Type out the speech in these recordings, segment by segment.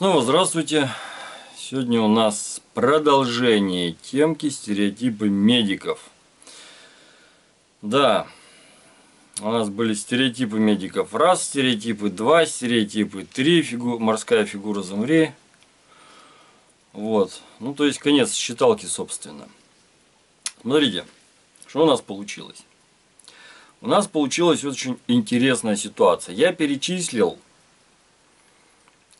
Снова здравствуйте. Сегодня у нас продолжение темки стереотипы медиков. Да, у нас были стереотипы медиков. Раз, стереотипы, два, стереотипы, три, морская фигура замри. Вот, ну то есть конец считалки, собственно. Смотрите, что у нас получилось. У нас получилась очень интересная ситуация. Я перечислил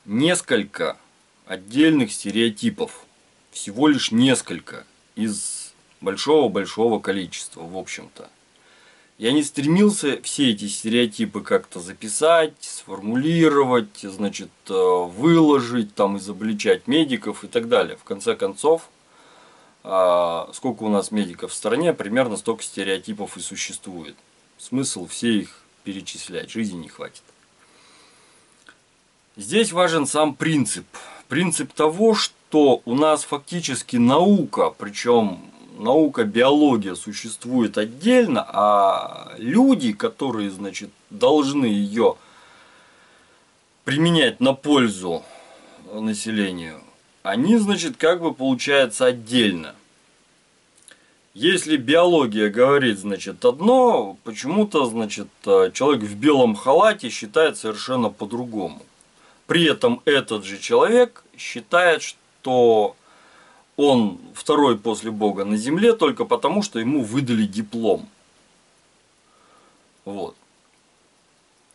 несколько отдельных стереотипов, всего лишь несколько из большого-большого количества, в общем-то. Я не стремился все эти стереотипы как-то записать, сформулировать, значит, выложить, там, изобличать медиков и так далее. В конце концов, сколько у нас медиков в стране, примерно столько стереотипов и существует. Смысл все их перечислять, жизни не хватит. Здесь важен сам принцип. Принцип того, что у нас фактически наука, причем наука, биология существует отдельно, а люди, которые, значит, должны ее применять на пользу населению, они, значит, как бы получается отдельно. Если биология говорит, значит, одно, почему-то, значит, человек в белом халате считает совершенно по-другому. При этом этот же человек считает, что он второй после Бога на земле только потому, что ему выдали диплом. Вот.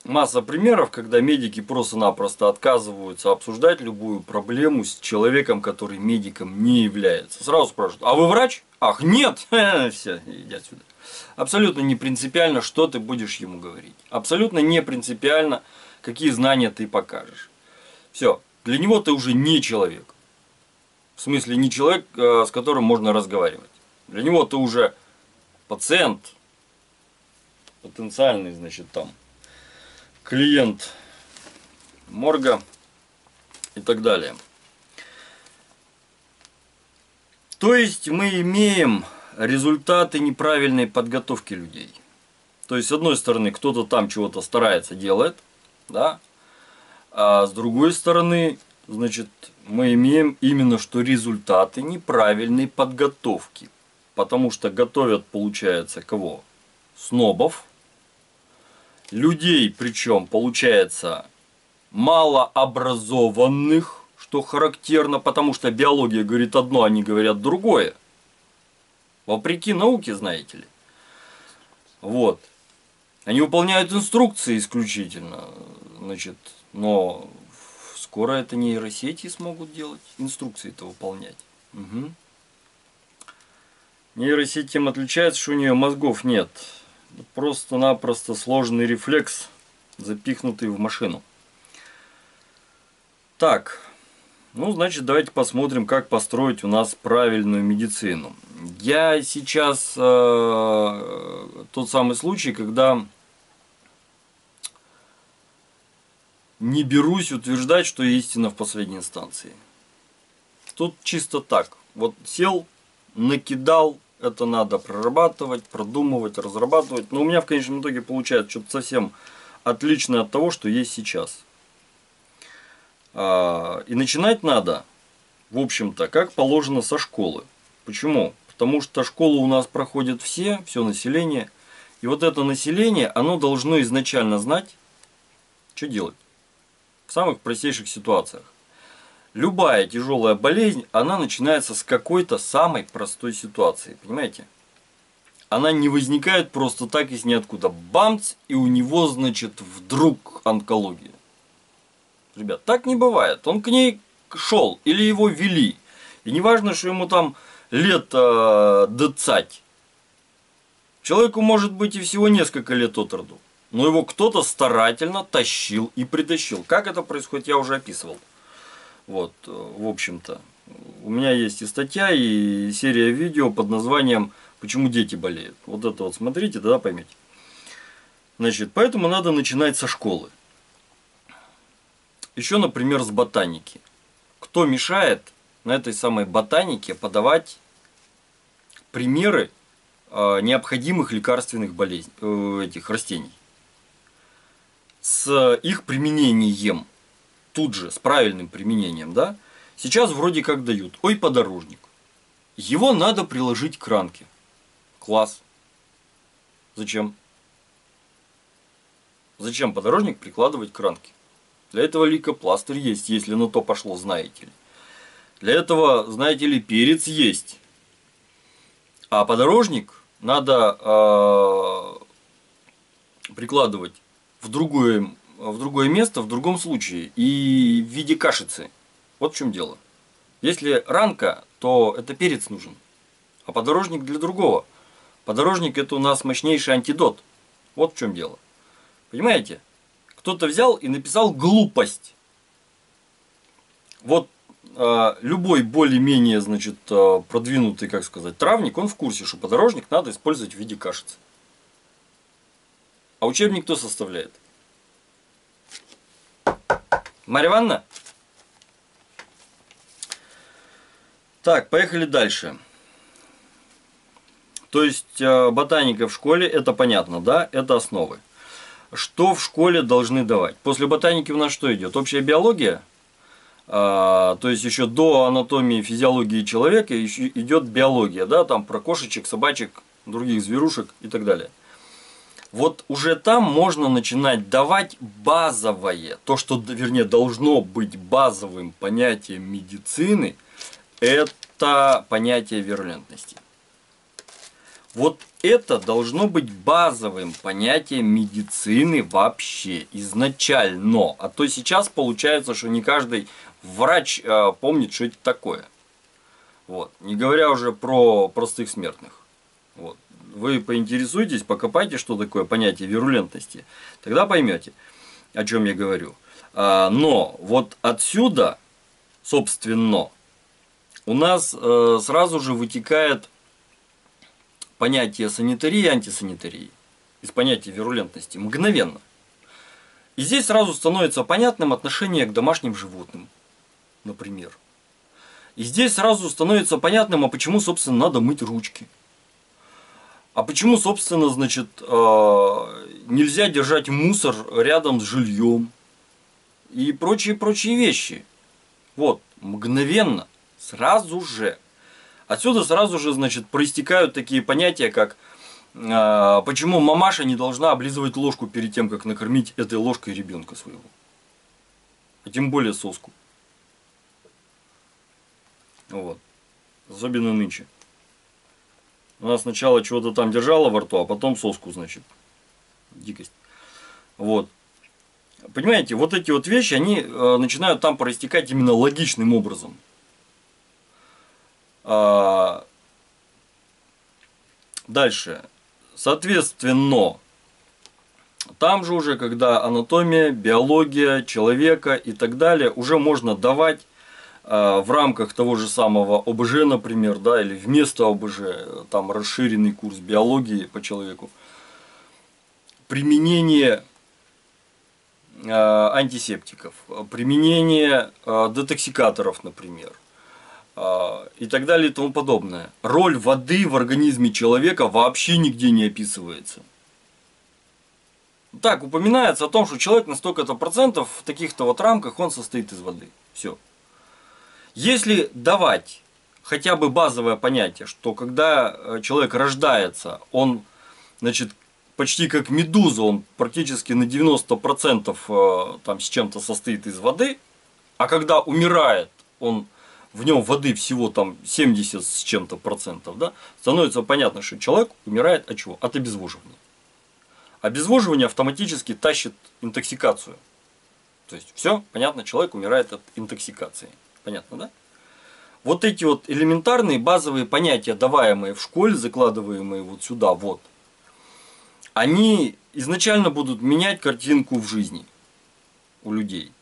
Масса примеров, когда медики просто-напросто отказываются обсуждать любую проблему с человеком, который медиком не является. Сразу спрашивают: а вы врач? Ах, нет! Все, иди отсюда. Абсолютно не принципиально, что ты будешь ему говорить. Абсолютно не принципиально, какие знания ты покажешь. Все, для него ты уже не человек. В смысле, не человек, с которым можно разговаривать. Для него ты уже пациент, потенциальный, значит, там, клиент морга и так далее. То есть мы имеем результаты неправильной подготовки людей. То есть, с одной стороны, кто-то там чего-то старается, делает, да? А с другой стороны, значит, мы имеем именно что результаты неправильной подготовки. Потому что готовят, получается, кого? Снобов. Людей, причем, получается, малообразованных, что характерно, потому что биология говорит одно, они говорят другое. Вопреки науке, знаете ли. Вот. Они выполняют инструкции исключительно, значит, но скоро это нейросети смогут делать, инструкции-то выполнять. Угу. Нейросеть тем отличается, что у нее мозгов нет. Просто-напросто сложный рефлекс, запихнутый в машину. Так, ну, значит, давайте посмотрим, как построить у нас правильную медицину. Я сейчас тот самый случай, когда не берусь утверждать, что истина в последней инстанции. Тут чисто так. Вот сел, накидал, это надо прорабатывать, продумывать, разрабатывать. Но у меня в конечном итоге получается что-то совсем отличное от того, что есть сейчас. И начинать надо, в общем-то, как положено, со школы. Почему? Потому что школу у нас проходят все население. И вот это население, оно должно изначально знать, что делать. В самых простейших ситуациях. Любая тяжелая болезнь, она начинается с какой-то самой простой ситуации. Понимаете? Она не возникает просто так из ниоткуда. Бамц, и у него, значит, вдруг онкология. Ребят, так не бывает. Он к ней шел или его вели. И не важно, что ему там лет 20. Человеку может быть и всего несколько лет от роду. Но его кто-то старательно тащил и притащил. Как это происходит, я уже описывал. Вот, в общем-то. У меня есть и статья, и серия видео под названием «Почему дети болеют». Вот это вот смотрите, тогда поймете. Значит, поэтому надо начинать со школы. Еще, например, с ботаники. Кто мешает на этой самой ботанике подавать примеры необходимых лекарственных болезней, этих растений, с их применением? тут же с правильным применением, да, сейчас вроде как дают. Ой, подорожник. Его надо приложить к ранке. Класс. Зачем? Зачем подорожник прикладывать к ранке? Для этого лейкопластырь есть, если на то пошло, знаете ли. Для этого, знаете ли, перец есть. А подорожник надо прикладывать в другое место, в другом случае. И в виде кашицы. Вот в чем дело. Если ранка, то это перец нужен. А подорожник для другого. Подорожник — это у нас мощнейший антидот. Вот в чем дело. Понимаете? Кто-то взял и написал глупость. Вот любой более-менее, значит, продвинутый, как сказать, травник, он в курсе, что подорожник надо использовать в виде кашицы. А учебник кто составляет? Марья Ивановна? Так, поехали дальше. То есть ботаника в школе, это понятно, да? Это основы. Что в школе должны давать? После ботаники у нас что идет? Общая биология. То есть еще до анатомии, физиологии человека еще идет биология, да, там про кошечек, собачек, других зверушек и так далее. Вот уже там можно начинать давать базовое, то, что, вернее, должно быть базовым понятием медицины, это понятие вирулентности. Вот это должно быть базовым понятием медицины вообще, изначально. А то сейчас получается, что не каждый врач помнит, что это такое. Вот. Не говоря уже про простых смертных. Вот. Вы поинтересуйтесь, покопайте, что такое понятие вирулентности. Тогда поймете, о чем я говорю. Но вот отсюда, собственно, у нас сразу же вытекает понятие санитарии и антисанитарии из понятия вирулентности мгновенно. И здесь сразу становится понятным отношение к домашним животным, например. И здесь сразу становится понятным, а почему, собственно, надо мыть ручки. А почему, собственно, значит, нельзя держать мусор рядом с жильем и прочие вещи. Вот, мгновенно, сразу же. Отсюда сразу же, значит, проистекают такие понятия, как почему мамаша не должна облизывать ложку перед тем, как накормить этой ложкой ребенка своего. А тем более соску. Вот. Особенно нынче. Она сначала чего-то там держала во рту, а потом соску, значит. Дикость. Вот. Понимаете, вот эти вот вещи, они начинают там проистекать именно логичным образом. Дальше. Соответственно, там же уже, когда анатомия, биология человека и так далее, уже можно давать в рамках того же самого ОБЖ, например, да, или вместо ОБЖ, там расширенный курс биологии по человеку, применение антисептиков, применение детоксикаторов, например. И так далее и тому подобное. Роль воды в организме человека вообще нигде не описывается. Так, упоминается о том, что человек на столько-то процентов в таких-то вот рамках он состоит из воды. Все. Если давать хотя бы базовое понятие, что когда человек рождается, он, значит, почти как медуза, он практически на 90% там с чем-то состоит из воды, а когда умирает, он... В нем воды всего там 70 с чем-то процентов, да, становится понятно, что человек умирает от чего? От обезвоживания. Обезвоживание автоматически тащит интоксикацию. То есть все понятно, человек умирает от интоксикации. Понятно, да? Вот эти вот элементарные базовые понятия, даваемые в школе, закладываемые вот сюда, вот, они изначально будут менять картинку в жизни у людей.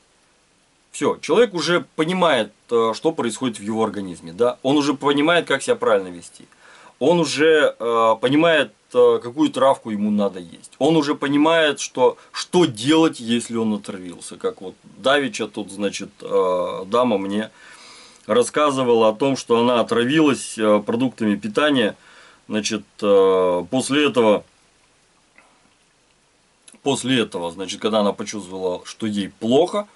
Все, человек уже понимает, что происходит в его организме, да? Он уже понимает, как себя правильно вести. Он уже понимает, какую травку ему надо есть. Он уже понимает, что делать, если он отравился. Как вот давеча тут, значит, дама мне рассказывала о том, что она отравилась продуктами питания. Значит, после этого, значит, когда она почувствовала, что ей плохо,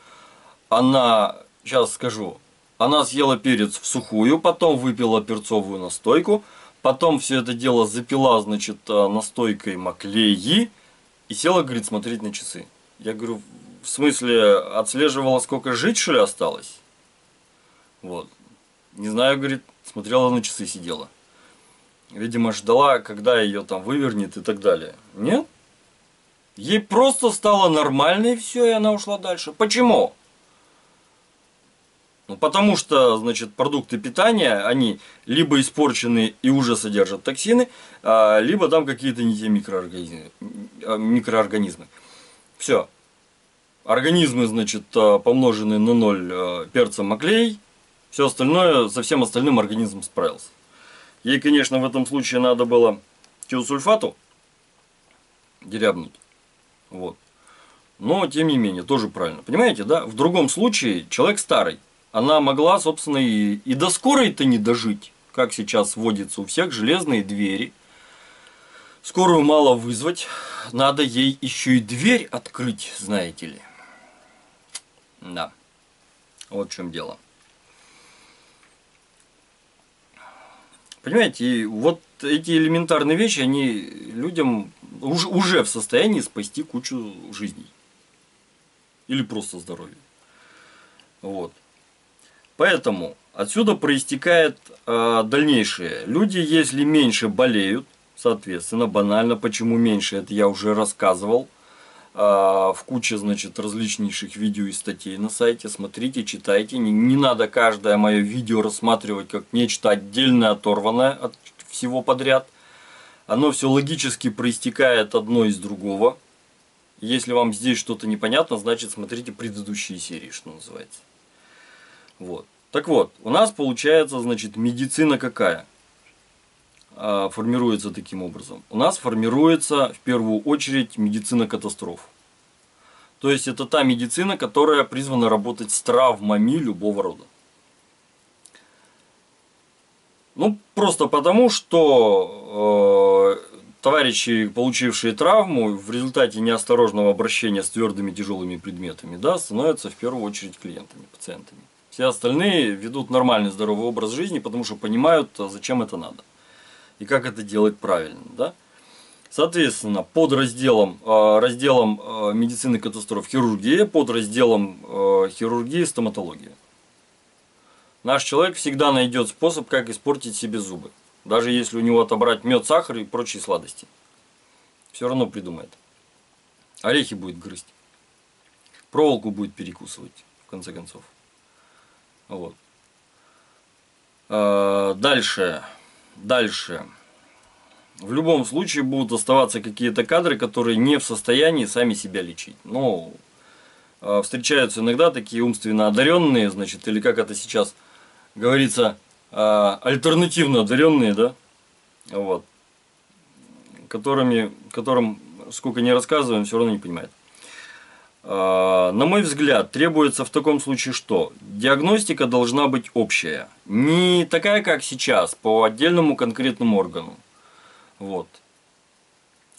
она, сейчас скажу, она съела перец в сухую, потом выпила перцовую настойку, потом все это дело запила, значит, настойкой маклеи и села, говорит, смотреть на часы. Я говорю, в смысле, отслеживала, сколько жить, что ли, осталось? Вот. Не знаю, говорит, смотрела на часы, сидела. Видимо, ждала, когда ее там вывернет и так далее. Нет? Ей просто стало нормально и все, и она ушла дальше. Почему? Ну, потому что, значит, продукты питания, они либо испорчены и уже содержат токсины, либо там какие-то не те микроорганизмы. Все. Организмы, значит, помножены на 0 перцем маклей, все остальное, со всем остальным организм справился. Ей, конечно, в этом случае надо было тиосульфату дерябнуть. Вот. Но, тем не менее, тоже правильно. Понимаете, да? В другом случае человек старый. Она могла, собственно, и до скорой-то не дожить, как сейчас водится у всех, железные двери. Скорую мало вызвать, надо ей еще и дверь открыть, знаете ли. Да, вот в чем дело. Понимаете, и вот эти элементарные вещи, они людям уже в состоянии спасти кучу жизней. Или просто здоровья. Вот. Поэтому отсюда проистекает дальнейшее. Люди, если меньше болеют, соответственно, банально, почему меньше, это я уже рассказывал в куче, значит, различнейших видео и статей на сайте. Смотрите, читайте. Не надо каждое мое видео рассматривать как нечто отдельное, оторванное от всего подряд. Оно все логически проистекает одно из другого. Если вам здесь что-то непонятно, значит, смотрите предыдущие серии, что называется. Вот. Так вот, у нас получается, значит, медицина какая? Формируется таким образом. У нас формируется, в первую очередь, медицина катастроф. То есть, это та медицина, которая призвана работать с травмами любого рода. Ну, просто потому, что товарищи, получившие травму, в результате неосторожного обращения с твердыми тяжелыми предметами, да, становятся в первую очередь клиентами, пациентами. Все остальные ведут нормальный здоровый образ жизни, потому что понимают, зачем это надо и как это делать правильно. Да? Соответственно, под разделом медицины катастроф хирургия, под разделом хирургии стоматология. Наш человек всегда найдет способ, как испортить себе зубы. Даже если у него отобрать мед, сахар и прочие сладости. Все равно придумает. Орехи будет грызть. Проволоку будет перекусывать, в конце концов. Вот. Дальше. В любом случае будут оставаться какие-то кадры, которые не в состоянии сами себя лечить. Но встречаются иногда такие умственно одаренные, значит, или как это сейчас говорится, альтернативно одаренные, да, вот, которым сколько ни рассказываем, все равно не понимают. На мой взгляд, требуется в таком случае что? Диагностика должна быть общая. Не такая, как сейчас, по отдельному конкретному органу. Вот.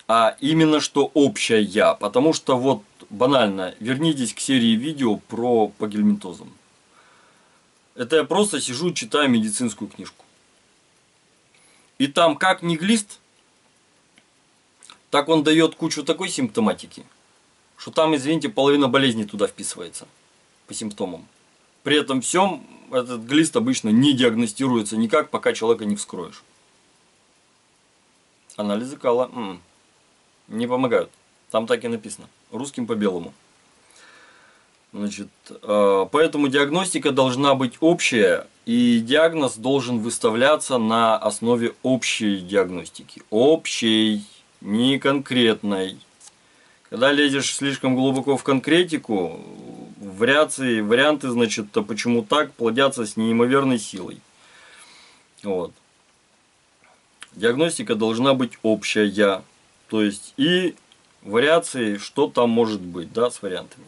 А именно что общая. Потому что вот банально, вернитесь к серии видео про пагельминтозом. Это я просто сижу, читаю медицинскую книжку. И там как не глист, так он дает кучу такой симптоматики, что там, извините, половина болезней туда вписывается по симптомам. При этом всем этот глист обычно не диагностируется никак, пока человека не вскроешь. Анализы кала не помогают. Там так и написано. Русским по белому. Значит, поэтому диагностика должна быть общая, и диагноз должен выставляться на основе общей диагностики. Общей, не конкретной. Когда лезешь слишком глубоко в конкретику, варианты, значит, почему так, плодятся с неимоверной силой. Вот. Диагностика должна быть общая. То есть, и вариации, что там может быть, да, с вариантами.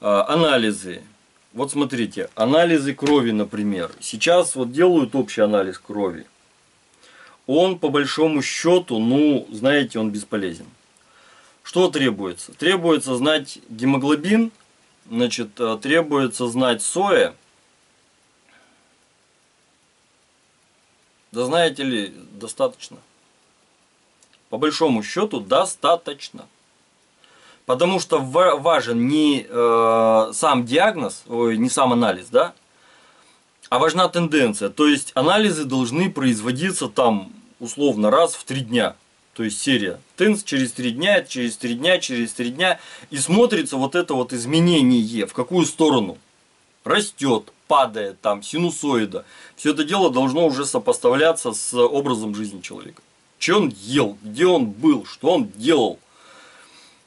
Анализы. Вот смотрите, анализы крови, например. Сейчас вот делают общий анализ крови. Он, по большому счету, ну, знаете, он бесполезен. Что требуется? Требуется знать гемоглобин, Значит, требуется знать сои. Да знаете ли, достаточно. По большому счету, достаточно. Потому что важен не сам диагноз, не сам анализ, да, а важна тенденция. То есть анализы должны производиться там условно раз в 3 дня. То есть серия ТИНС через 3 дня, через 3 дня, через 3 дня. И смотрится вот это вот изменение, в какую сторону растет, падает, там синусоида. Все это дело должно уже сопоставляться с образом жизни человека. Что он ел, где он был, что он делал.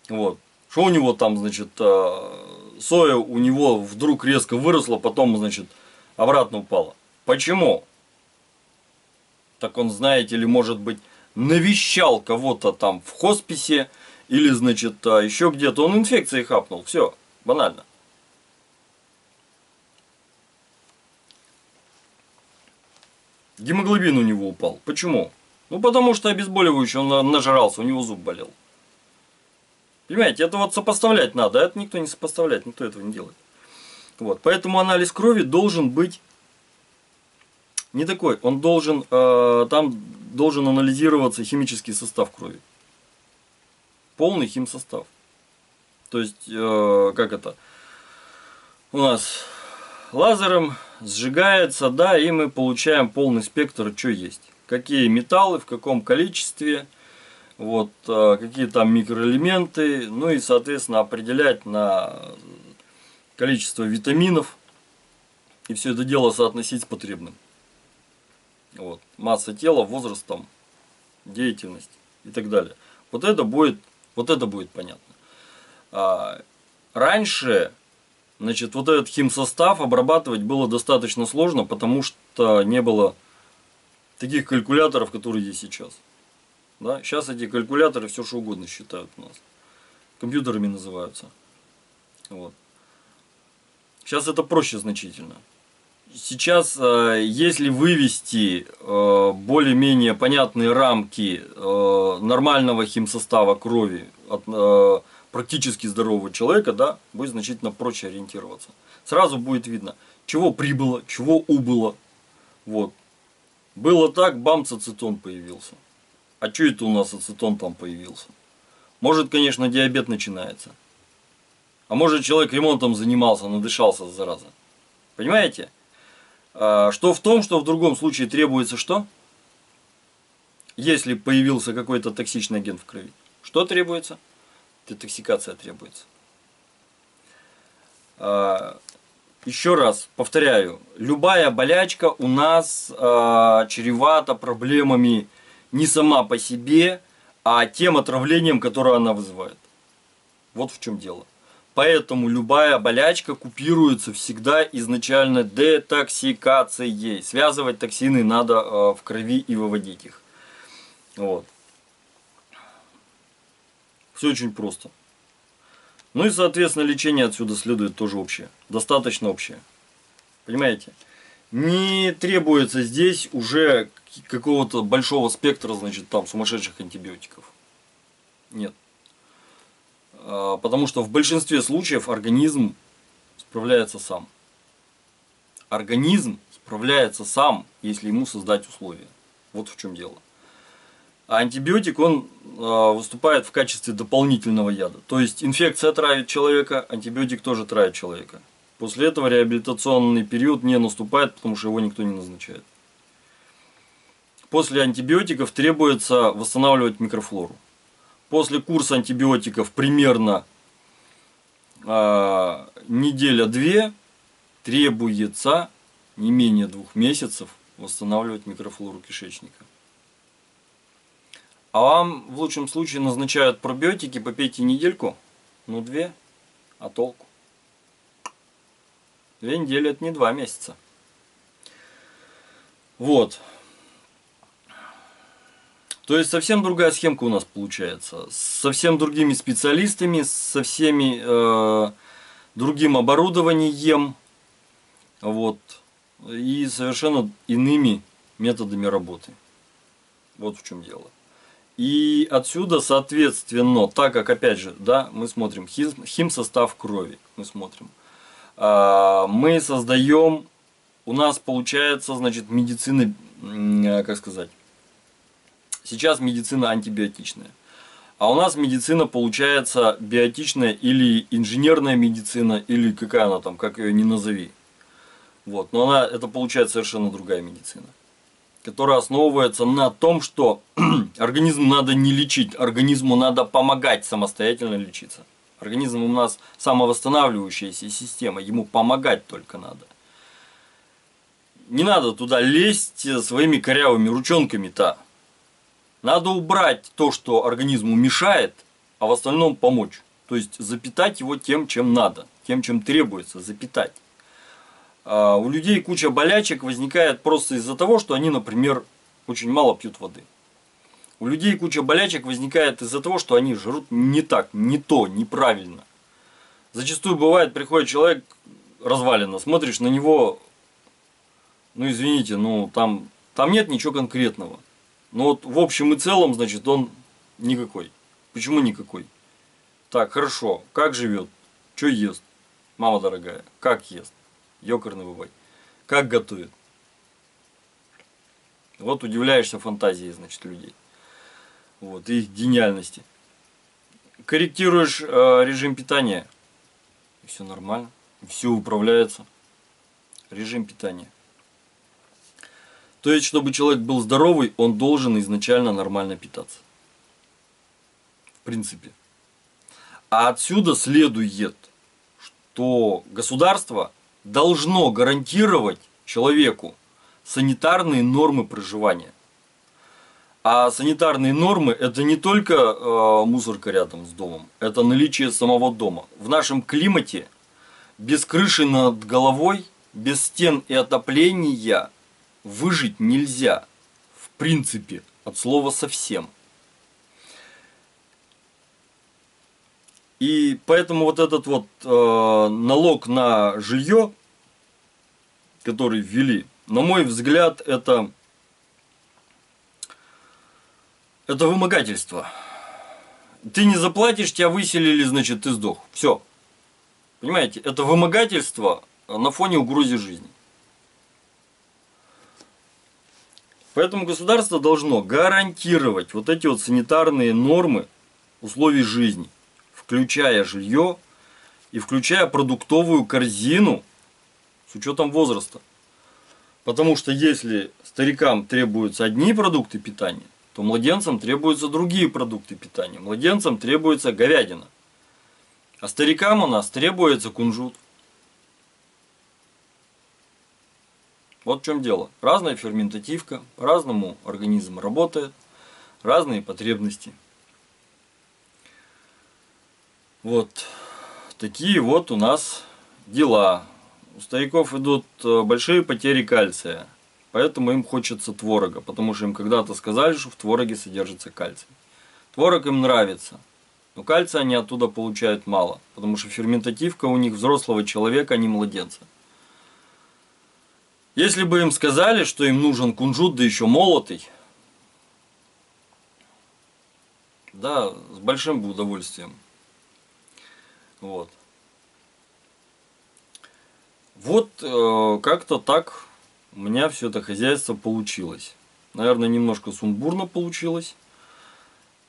Вот. Что у него там, значит, соя у него вдруг резко выросла, потом, значит, обратно упала. Почему? Так он, знаете ли, может быть, навещал кого-то там в хосписе или, значит, еще где-то он инфекцией хапнул. Все, банально. Гемоглобин у него упал. Почему? Ну, потому что обезболивающий, он нажрался, у него зуб болел. Понимаете, это вот сопоставлять надо, а это никто не сопоставляет, никто этого не делает. Вот, поэтому анализ крови должен быть не такой, он должен, там должен анализироваться химический состав крови. Полный химсостав. То есть, как это, у нас лазером сжигается, да, и мы получаем полный спектр, что есть. Какие металлы, в каком количестве. Вот, какие там микроэлементы, ну и, соответственно, определять на количество витаминов и все это дело соотносить с потребным. Вот, масса тела, возраст, там, деятельность и так далее. Вот это будет понятно. Раньше, значит, вот этот химсостав обрабатывать было достаточно сложно, потому что не было таких калькуляторов, которые есть сейчас. Да? Сейчас эти калькуляторы все что угодно считают у нас. Компьютерами называются. Вот. Сейчас это проще значительно. Сейчас, если вывести более-менее понятные рамки нормального химсостава крови от практически здорового человека, да, будет значительно проще ориентироваться. Сразу будет видно, чего прибыло, чего убыло. Вот. Было так, бамц, ацетон появился. А что это у нас ацетон там появился? Может, конечно, диабет начинается. А может, человек ремонтом занимался, надышался, зараза. Понимаете? Что в том, что в другом случае требуется что? Если появился какой-то токсичный агент в крови. Что требуется? Детоксикация требуется. Еще раз повторяю. Любая болячка у нас чревата проблемами не сама по себе, а тем отравлением, которое она вызывает. Вот в чем дело. Поэтому любая болячка купируется всегда изначально детоксикацией. Связывать токсины надо в крови и выводить их. Вот. Все очень просто. Ну и, соответственно, лечение отсюда следует тоже общее. Достаточно общее. Понимаете? Не требуется здесь уже какого-то большого спектра, значит, там сумасшедших антибиотиков. Нет. Потому что в большинстве случаев организм справляется сам. Организм справляется сам, если ему создать условия. Вот в чем дело. А антибиотик, он выступает в качестве дополнительного яда. То есть инфекция травит человека, антибиотик тоже травит человека. После этого реабилитационный период не наступает, потому что его никто не назначает. После антибиотиков требуется восстанавливать микрофлору. После курса антибиотиков примерно неделя-две требуется не менее 2 месяцев восстанавливать микрофлору кишечника. А вам в лучшем случае назначают пробиотики, попейте недельку, ну 2, а толку? 2 недели это не 2 месяца. Вот. То есть совсем другая схемка у нас получается. С совсем другими специалистами, со всеми другим оборудованием. Вот. И совершенно иными методами работы. Вот в чем дело. И отсюда, соответственно, так как, опять же, да, мы смотрим химсостав крови, мы смотрим, мы создаем, у нас получается, значит, медицина, как сказать, сейчас медицина антибиотичная, а у нас медицина получается биотичная или инженерная медицина, или какая она там, как ее ни назови. Вот, но она, это получается совершенно другая медицина, которая основывается на том, что организм надо не лечить, организму надо помогать самостоятельно лечиться. Организм у нас самовосстанавливающаяся система, ему помогать только надо. Не надо туда лезть своими корявыми ручонками-то. Надо убрать то, что организму мешает, а в остальном помочь. То есть запитать его тем, чем надо, тем, чем требуется, запитать. У людей куча болячек возникает просто из-за того, что они, например, очень мало пьют воды. У людей куча болячек возникает из-за того, что они жрут не так, не то, неправильно. Зачастую бывает, приходит человек развалено, смотришь на него, ну извините, ну там нет ничего конкретного. Но вот в общем и целом, значит, он никакой. Почему никакой? Так, хорошо, как живет? Что ест? Мама дорогая, как ест? Ёкарный бывай. Как готовит? Вот удивляешься фантазии, значит, людей. Вот, и их гениальности. Корректируешь режим питания. Все нормально. Все управляется. Режим питания. То есть, чтобы человек был здоровый, он должен изначально нормально питаться. В принципе. А отсюда следует, что государство должно гарантировать человеку санитарные нормы проживания. А санитарные нормы — это не только мусорка рядом с домом, это наличие самого дома. В нашем климате без крыши над головой, без стен и отопления выжить нельзя. В принципе, от слова совсем. И поэтому вот этот вот налог на жилье, который ввели, на мой взгляд, это вымогательство. Ты не заплатишь, тебя выселили, значит, ты сдох. Все. Понимаете, это вымогательство на фоне угрозы жизни. Поэтому государство должно гарантировать вот эти вот санитарные нормы условий жизни, включая жилье и включая продуктовую корзину с учетом возраста. Потому что если старикам требуются одни продукты питания, то младенцам требуются другие продукты питания. Младенцам требуется говядина, а старикам у нас требуется кунжут. Вот в чем дело. Разная ферментативка, по-разному организм работает, разные потребности. Вот такие вот у нас дела. У стариков идут большие потери кальция, поэтому им хочется творога, потому что им когда-то сказали, что в твороге содержится кальций. Творог им нравится, но кальция они оттуда получают мало, потому что ферментативка у них взрослого человека, а не младенца. Если бы им сказали, что им нужен кунжут, да еще молотый, да, с большим бы удовольствием. Вот, как-то так у меня все это хозяйство получилось. Наверное, немножко сумбурно получилось,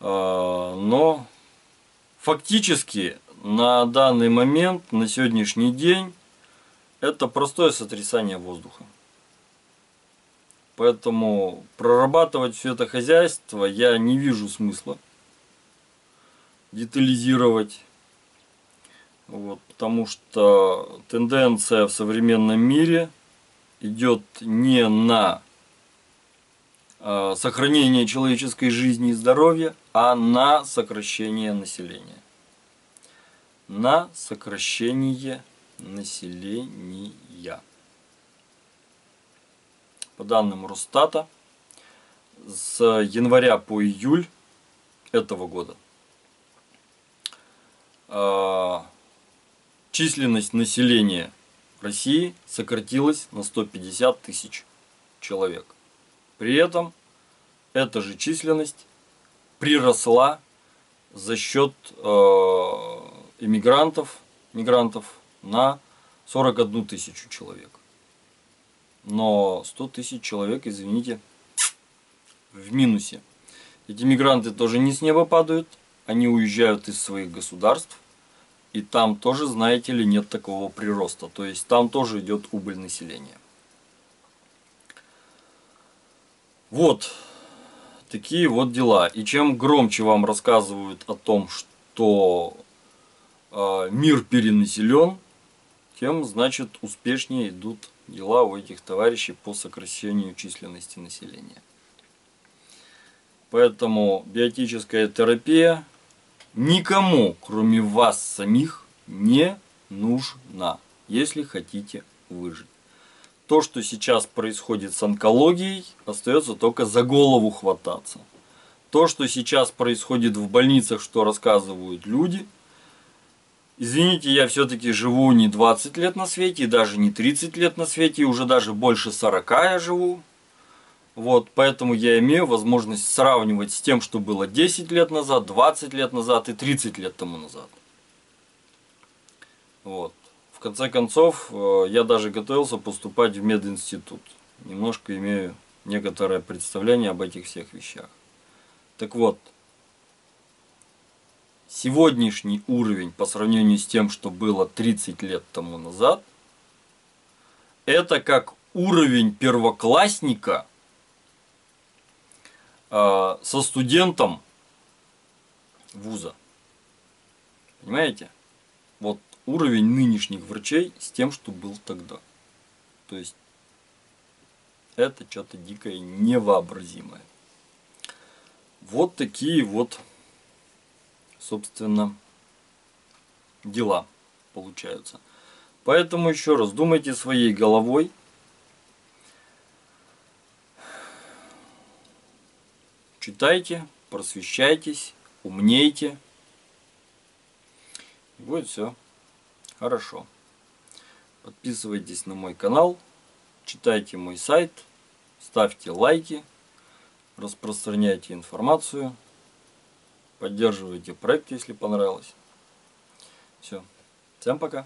но фактически на данный момент, на сегодняшний день, это простое сотрясание воздуха. Поэтому прорабатывать все это хозяйство я не вижу смысла детализировать. Вот, потому что тенденция в современном мире идет не на сохранение человеческой жизни и здоровья, а на сокращение населения. На сокращение населения. По данным Росстата, с января по июль этого года численность населения России сократилась на 150 тысяч человек. При этом эта же численность приросла за счет мигрантов на 41 тысячу человек. Но 100 тысяч человек, извините, в минусе. Эти мигранты тоже не с неба падают, они уезжают из своих государств, и там тоже, знаете ли, нет такого прироста. То есть там тоже идет убыль населения. Вот такие вот дела. И чем громче вам рассказывают о том, что мир перенаселен, тем, значит, успешнее идут дела у этих товарищей по сокращению численности населения. Поэтому биотическая терапия никому, кроме вас самих, не нужна, если хотите выжить. То, что сейчас происходит с онкологией, остается только за голову хвататься. То, что сейчас происходит в больницах, что рассказывают люди. Извините, я все-таки живу не 20 лет на свете, и даже не 30 лет на свете, и уже даже больше 40 я живу. Вот, поэтому я имею возможность сравнивать с тем, что было 10 лет назад, 20 лет назад и 30 лет тому назад. Вот. В конце концов, я даже готовился поступать в мединститут. Немножко имею некоторое представление об этих всех вещах. Так вот. Сегодняшний уровень по сравнению с тем, что было 30 лет тому назад, это как уровень первоклассника со студентом вуза. Понимаете? Вот уровень нынешних врачей с тем, что был тогда. То есть это что-то дикое, невообразимое. Вот такие вот, собственно, дела получаются. Поэтому еще раз, думайте своей головой. Читайте, просвещайтесь, умнейте. И будет все хорошо. Подписывайтесь на мой канал, читайте мой сайт, ставьте лайки, распространяйте информацию. Поддерживайте проект, если понравилось. Все. Всем пока.